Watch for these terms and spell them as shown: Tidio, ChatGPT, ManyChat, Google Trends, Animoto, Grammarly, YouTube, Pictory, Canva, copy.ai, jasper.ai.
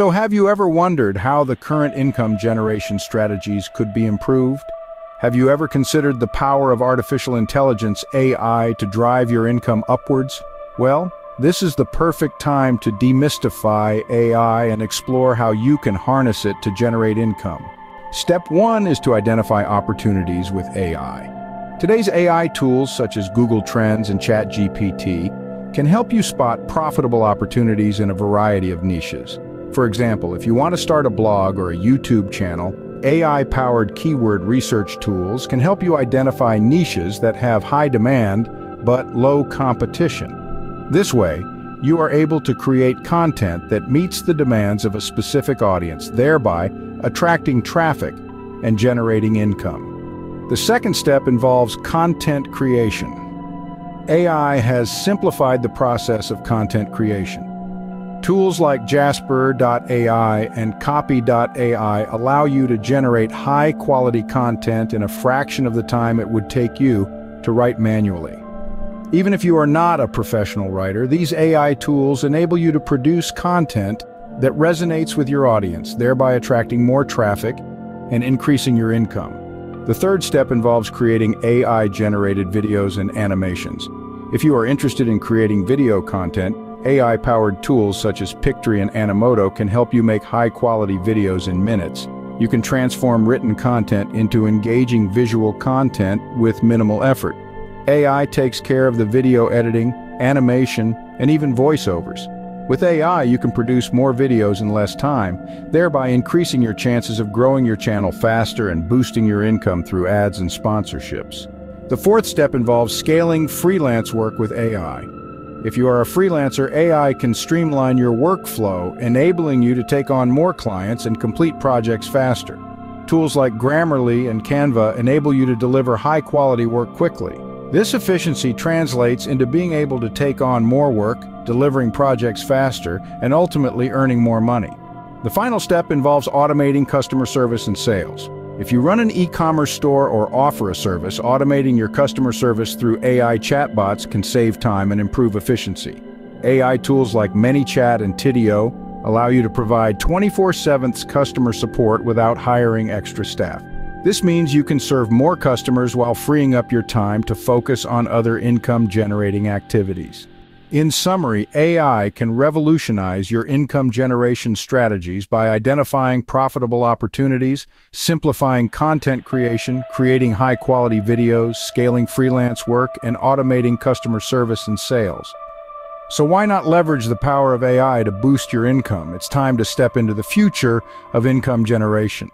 So have you ever wondered how the current income generation strategies could be improved? Have you ever considered the power of artificial intelligence, AI, to drive your income upwards? Well, this is the perfect time to demystify AI and explore how you can harness it to generate income. Step 1 is to identify opportunities with AI. Today's AI tools such as Google Trends and ChatGPT can help you spot profitable opportunities in a variety of niches. For example, if you want to start a blog or a YouTube channel, AI-powered keyword research tools can help you identify niches that have high demand but low competition. This way, you are able to create content that meets the demands of a specific audience, thereby attracting traffic and generating income. The second step involves content creation. AI has simplified the process of content creation. Tools like jasper.ai and copy.ai allow you to generate high-quality content in a fraction of the time it would take you to write manually. Even if you are not a professional writer, these AI tools enable you to produce content that resonates with your audience, thereby attracting more traffic and increasing your income. The third step involves creating AI-generated videos and animations. If you are interested in creating video content, AI-powered tools such as Pictory and Animoto can help you make high-quality videos in minutes. You can transform written content into engaging visual content with minimal effort. AI takes care of the video editing, animation, and even voiceovers. With AI, you can produce more videos in less time, thereby increasing your chances of growing your channel faster and boosting your income through ads and sponsorships. The fourth step involves scaling freelance work with AI. If you are a freelancer, AI can streamline your workflow, enabling you to take on more clients and complete projects faster. Tools like Grammarly and Canva enable you to deliver high-quality work quickly. This efficiency translates into being able to take on more work, delivering projects faster, and ultimately earning more money. The final step involves automating customer service and sales. If you run an e-commerce store or offer a service, automating your customer service through AI chatbots can save time and improve efficiency. AI tools like ManyChat and Tidio allow you to provide 24/7 customer support without hiring extra staff. This means you can serve more customers while freeing up your time to focus on other income-generating activities. In summary, AI can revolutionize your income generation strategies by identifying profitable opportunities, simplifying content creation, creating high-quality videos, scaling freelance work, and automating customer service and sales. So why not leverage the power of AI to boost your income? It's time to step into the future of income generation.